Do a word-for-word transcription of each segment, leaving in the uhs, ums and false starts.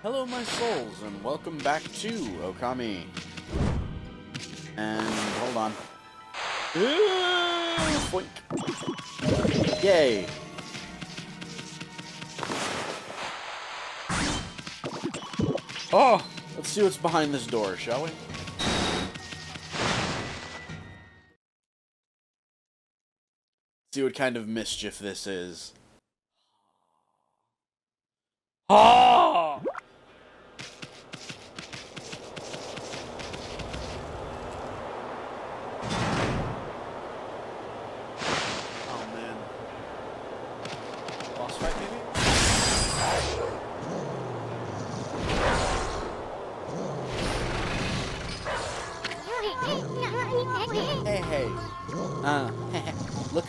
Hello my souls, and welcome back to Okami. And hold on. Ooh, boink. Yay! Oh! Let's see what's behind this door, shall we? See what kind of mischief this is. Oh!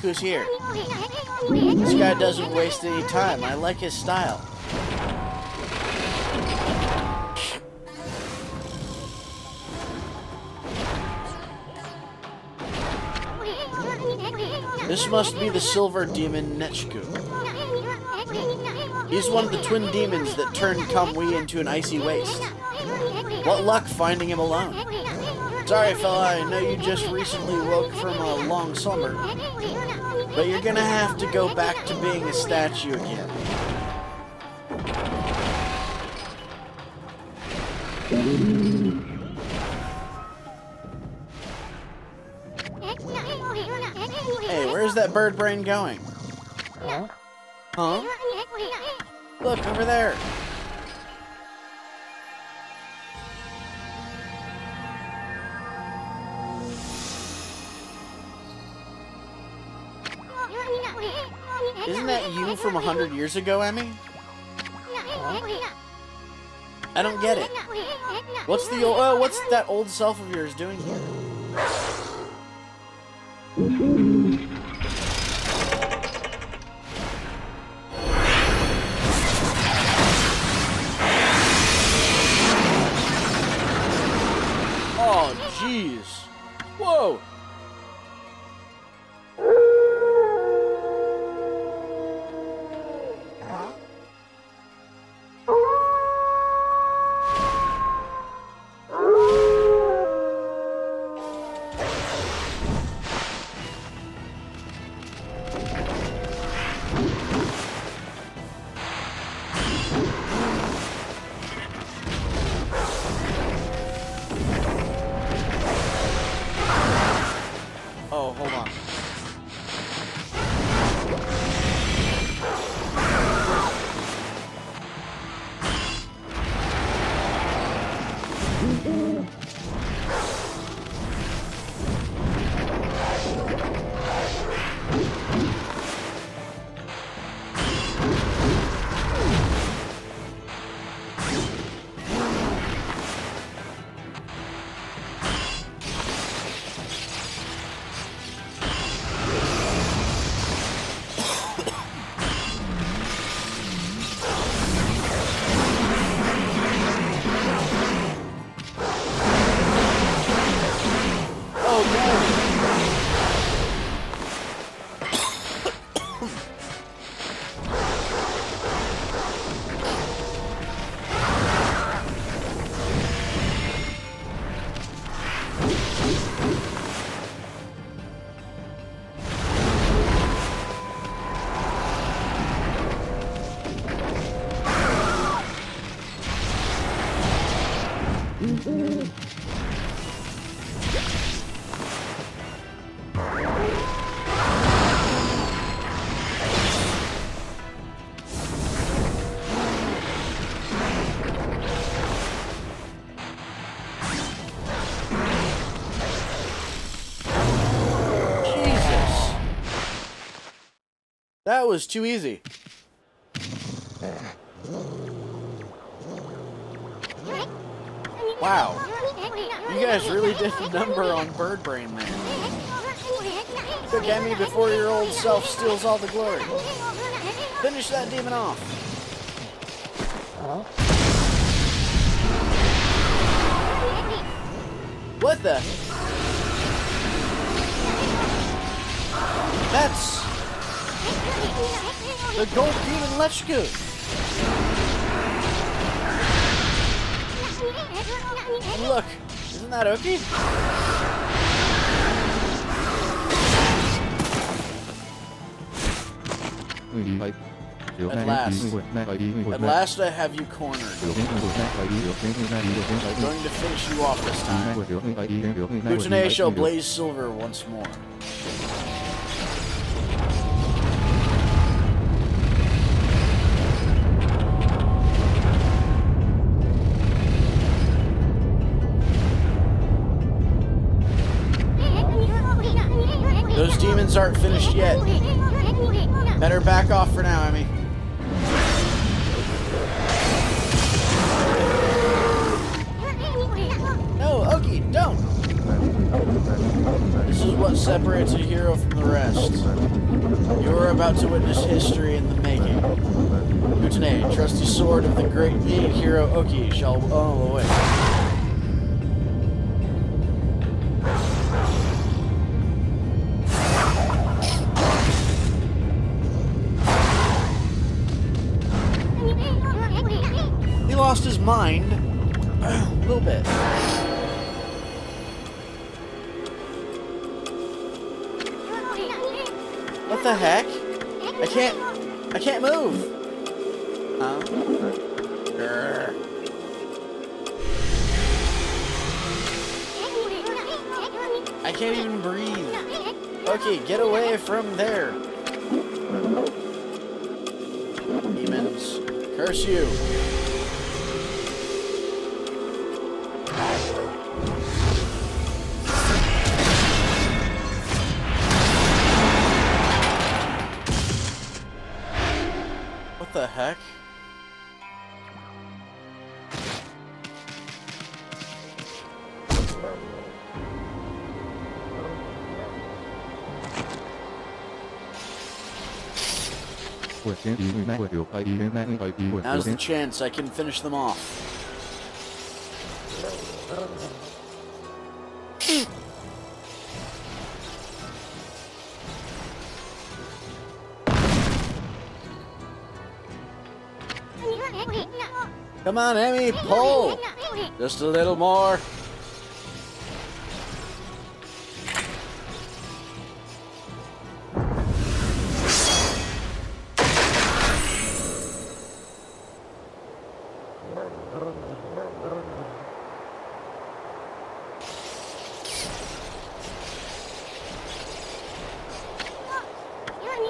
Who's here? This guy doesn't waste any time. I like his style. This must be the silver demon Nechku. He's one of the twin demons that turned Kamui into an icy waste. What luck finding him alone. Sorry, fella, I know you just recently woke from a long slumber, but you're gonna have to go back to being a statue again. Hey, where's that bird brain going? Huh? Huh? Look, over there! Isn't that you from a hundred years ago, Ammy? Huh? I don't get it. What's the old, uh, what's that old self of yours doing here? Oh, jeez. Whoa. That was too easy. Wow. You guys really did a number on bird brain there. Look at me before your old self steals all the glory. Finish that demon off. What the? That's... the gold demon Nechku! Look, isn't that Oki? At last, at last I have you cornered. I'm going to finish you off this time. Kutone shall blaze silver once more. Those demons aren't finished yet. Better back off for now, Ammy. No, Oki, don't! This is what separates a hero from the rest. You are about to witness history in the making. Utene, trusty sword of the great being hero Oki, shall all away. Lost his mind a little bit. What the heck? I can't. I can't move. Um, I can't even breathe. Okay, get away from there. Demons, curse you. What the heck? Now's the chance I can finish them off. Come on, Ammy, pull! Just a little more.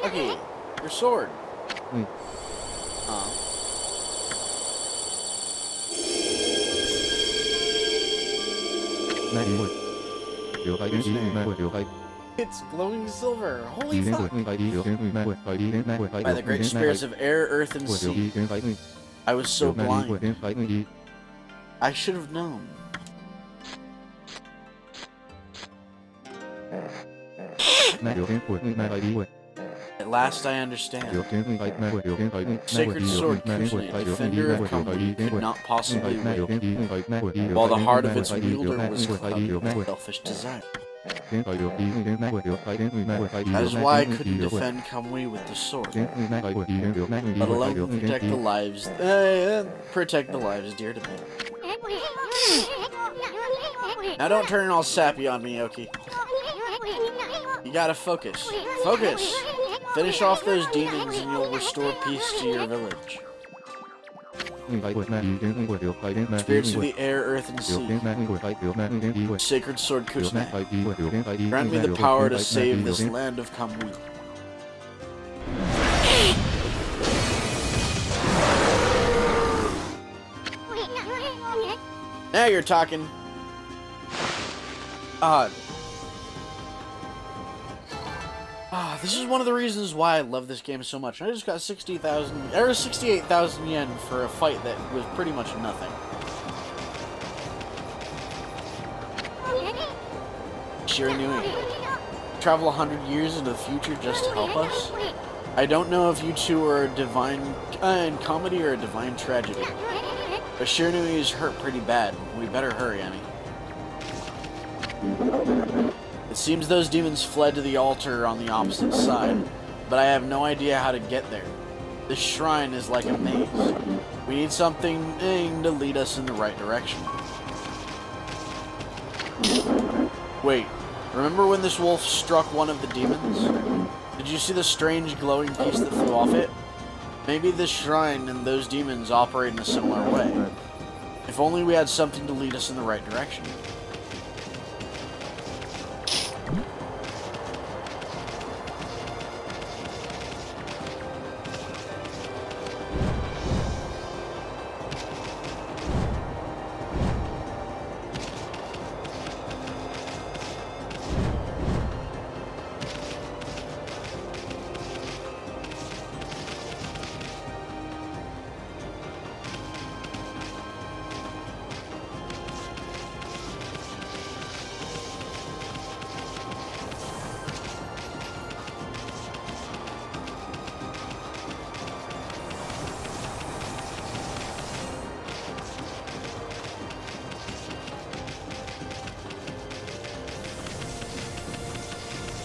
Okay, your sword. Mm. Uh-huh. It's glowing silver. Holy fuck! By the great spirits of air, earth, and sea, I was so blind. I should have known. At last I understand. Sacred sword, Kutone, defender of Kamui, could not possibly win, while the heart of its wielder was clouded with selfish desire. That is why I couldn't defend Kamui with the sword, let alone protect the lives, uh, protect the lives dear to me. Now don't turn all sappy on me, Yoki. You gotta focus. Focus! Finish off those demons and you'll restore peace to your village. Spirits of the air, earth, and sea. Sacred sword Kutone, grant me the power to save this land of Kamui. Now you're talking. Ah. Ah, oh, this is one of the reasons why I love this game so much. I just got sixty thousand, or sixty-eight thousand yen for a fight that was pretty much nothing. Shiranui, travel a hundred years into the future just to help us? I don't know if you two are a divine uh, in comedy or a divine tragedy, but Shiranui is hurt pretty bad. We better hurry, Ammy. It seems those demons fled to the altar on the opposite side, but I have no idea how to get there. The shrine is like a maze. We need something to lead us in the right direction. Wait, remember when this wolf struck one of the demons? Did you see the strange glowing piece that flew off it? Maybe this shrine and those demons operate in a similar way. If only we had something to lead us in the right direction.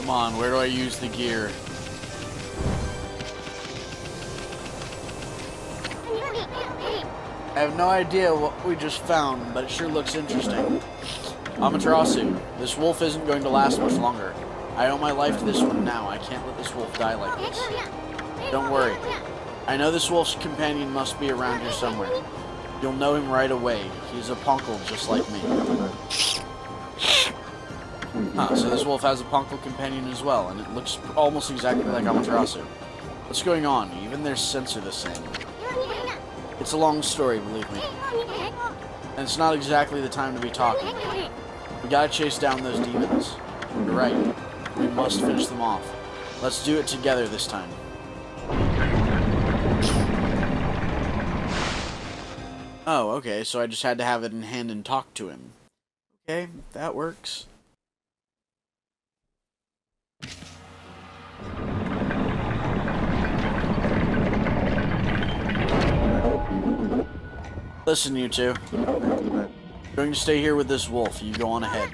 Come on, where do I use the gear? I have no idea what we just found, but it sure looks interesting. Amaterasu, this wolf isn't going to last much longer. I owe my life to this one now. I can't let this wolf die like this. Don't worry. I know this wolf's companion must be around here somewhere. You'll know him right away. He's a Punkle just like me. Huh, so this wolf has a Punkle companion as well, and it looks almost exactly like Amaterasu. What's going on? Even their sense are the same. It's a long story, believe me. And it's not exactly the time to be talking. We gotta chase down those demons. You're right. We must finish them off. Let's do it together this time. Oh, okay, so I just had to have it in hand and talk to him. Okay, that works. Listen, you two. I'm going to stay here with this wolf. You go on ahead.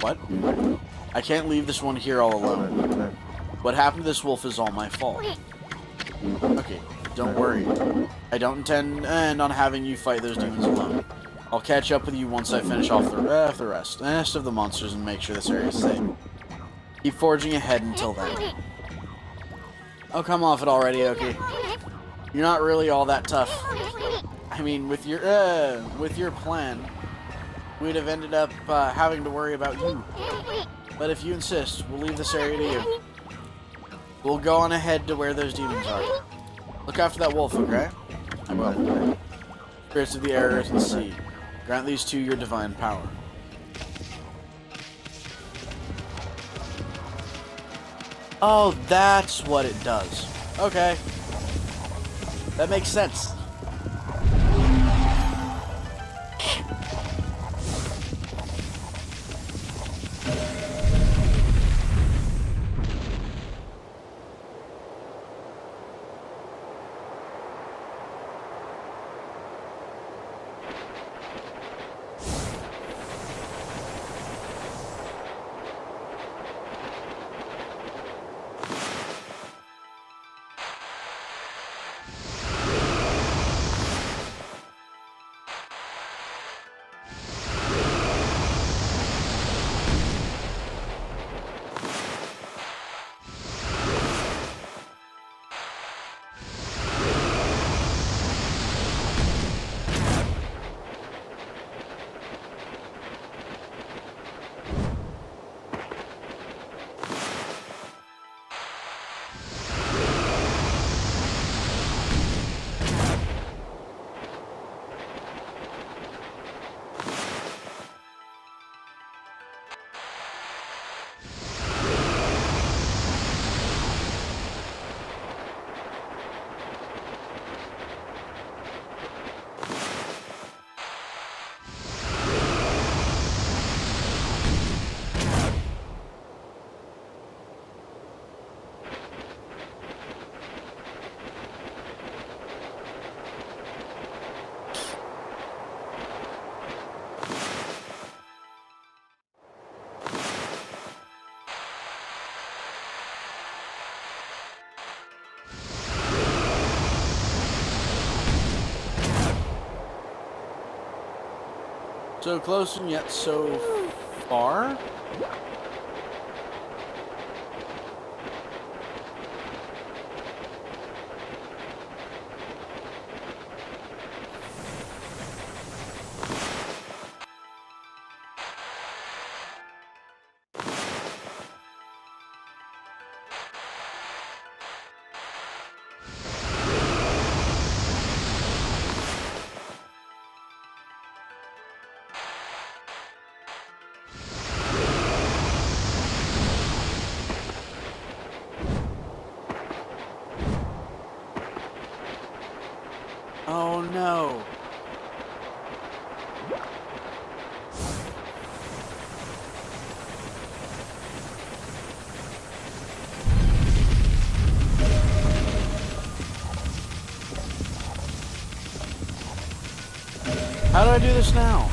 What? I can't leave this one here all alone. What happened to this wolf is all my fault. Okay, don't worry. I don't intend end on having you fight those demons alone. I'll catch up with you once I finish off the, uh, the rest, the rest of the monsters and make sure this area is safe. Keep forging ahead until then. Oh, come off it already, Oki. You're not really all that tough. I mean, with your, uh, with your plan, we'd have ended up uh, having to worry about you. But if you insist, we'll leave this area to you. We'll go on ahead to where those demons are. Look after that wolf, okay? I will. Spirits of the air and the sea, grant these two your divine power. Oh, that's what it does. Okay. That makes sense. So close and yet so far. How do I do this now?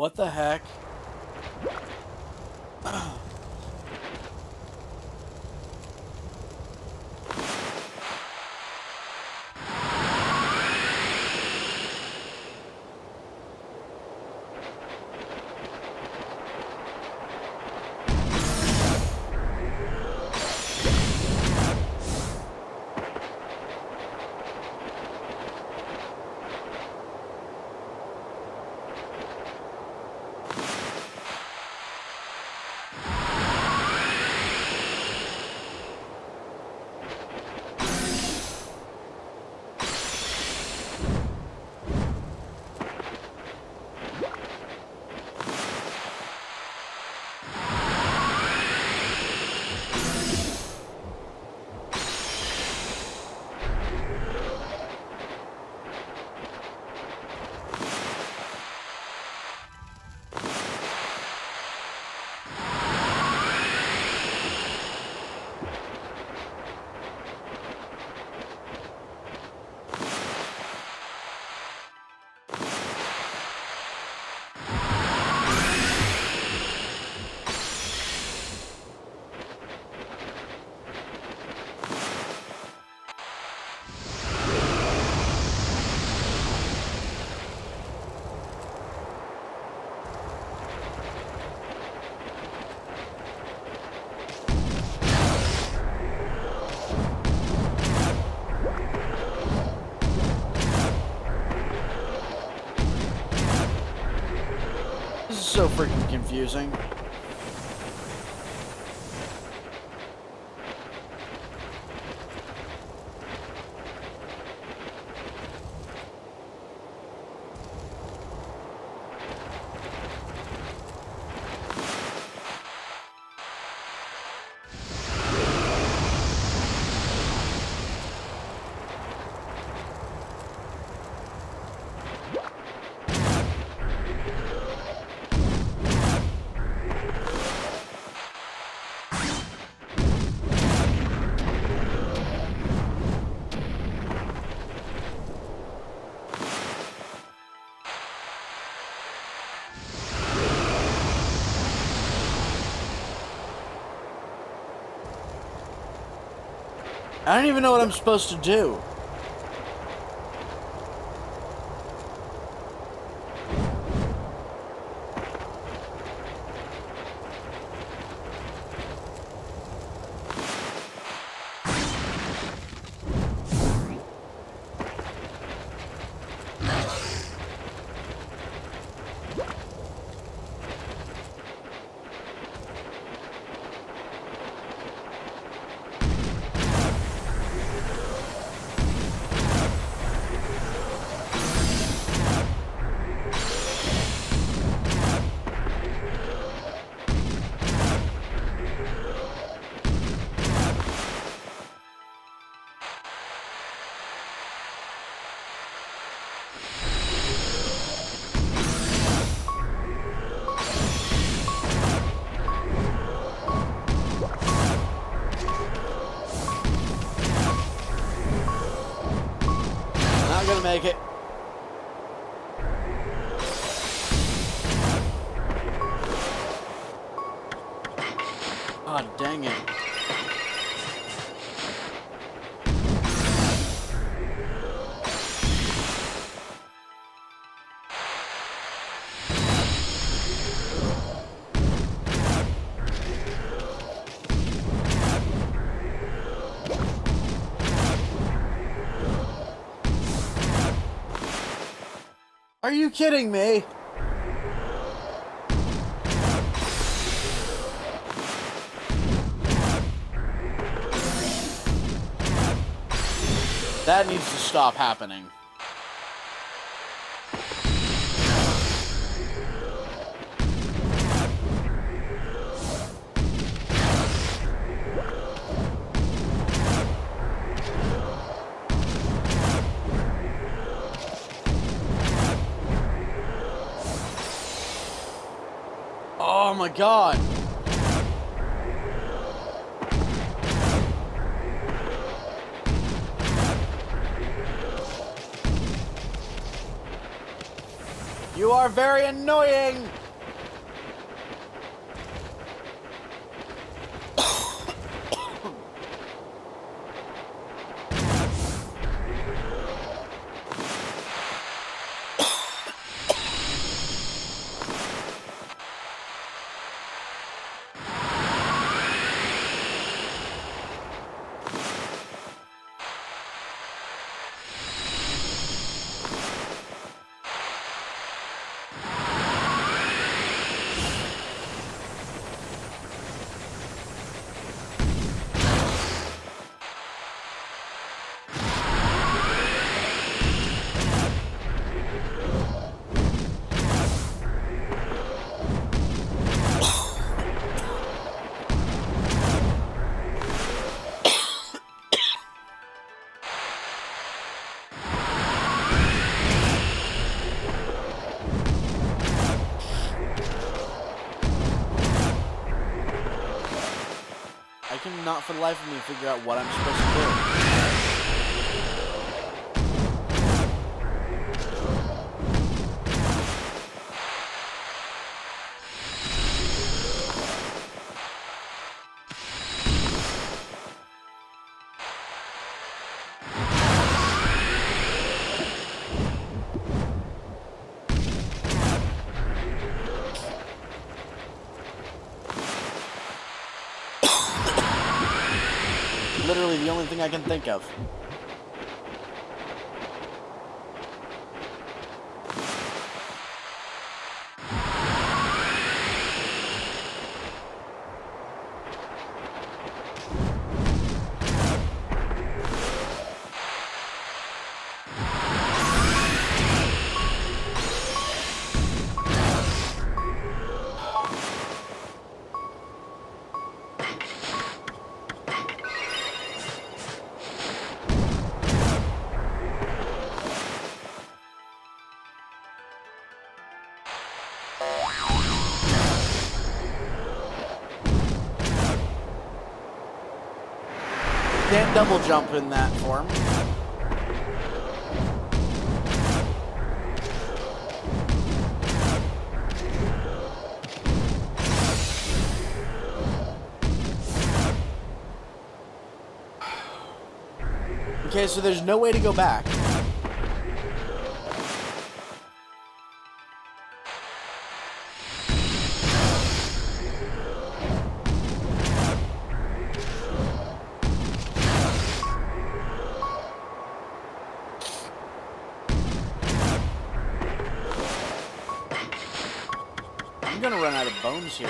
What the heck? so freaking confusing. I don't even know what I'm supposed to do. Make it. Oh, dang it. Are you kidding me? That needs to stop happening. Oh my God. You are very annoying. Not for the life of me to figure out what I'm supposed to do. Literally the only thing I can think of. can't double jump in that form. Okay, so there's no way to go back. I'm gonna run out of bones here.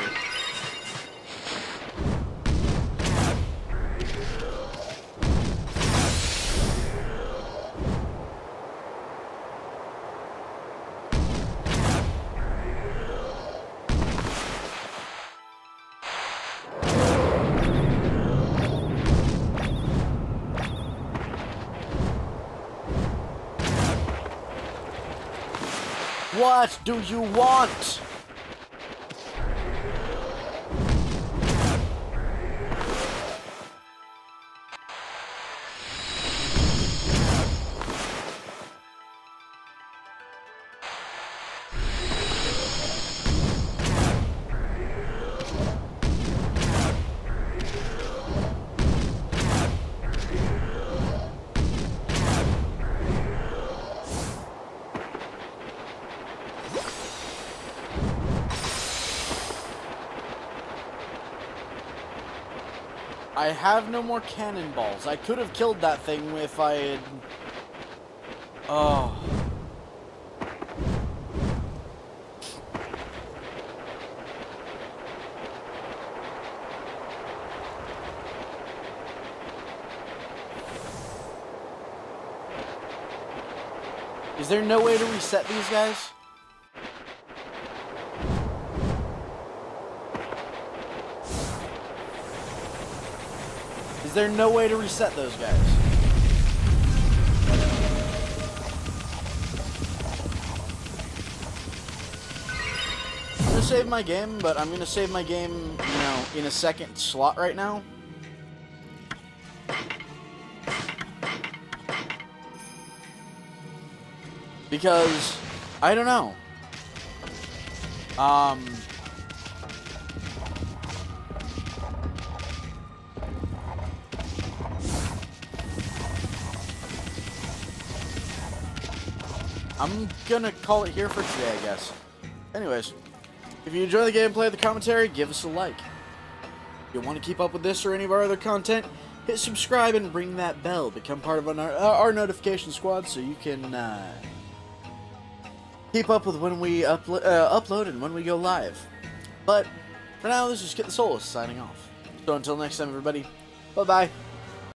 What do you want? I have no more cannonballs. I could have killed that thing if I had... Oh. Is there no way to reset these guys? Is there no way to reset those guys? I'm gonna save my game, but I'm gonna save my game, you know, in a second slot right now. Because, I don't know. Um... I'm gonna call it here for today, I guess. Anyways, if you enjoy the gameplay, the commentary, give us a like. If you want to keep up with this or any of our other content, hit subscribe and ring that bell. Become part of our, our notification squad so you can uh, keep up with when we uplo uh, upload and when we go live. But for now, this is Kitthesoulless signing off. So until next time, everybody, bye-bye.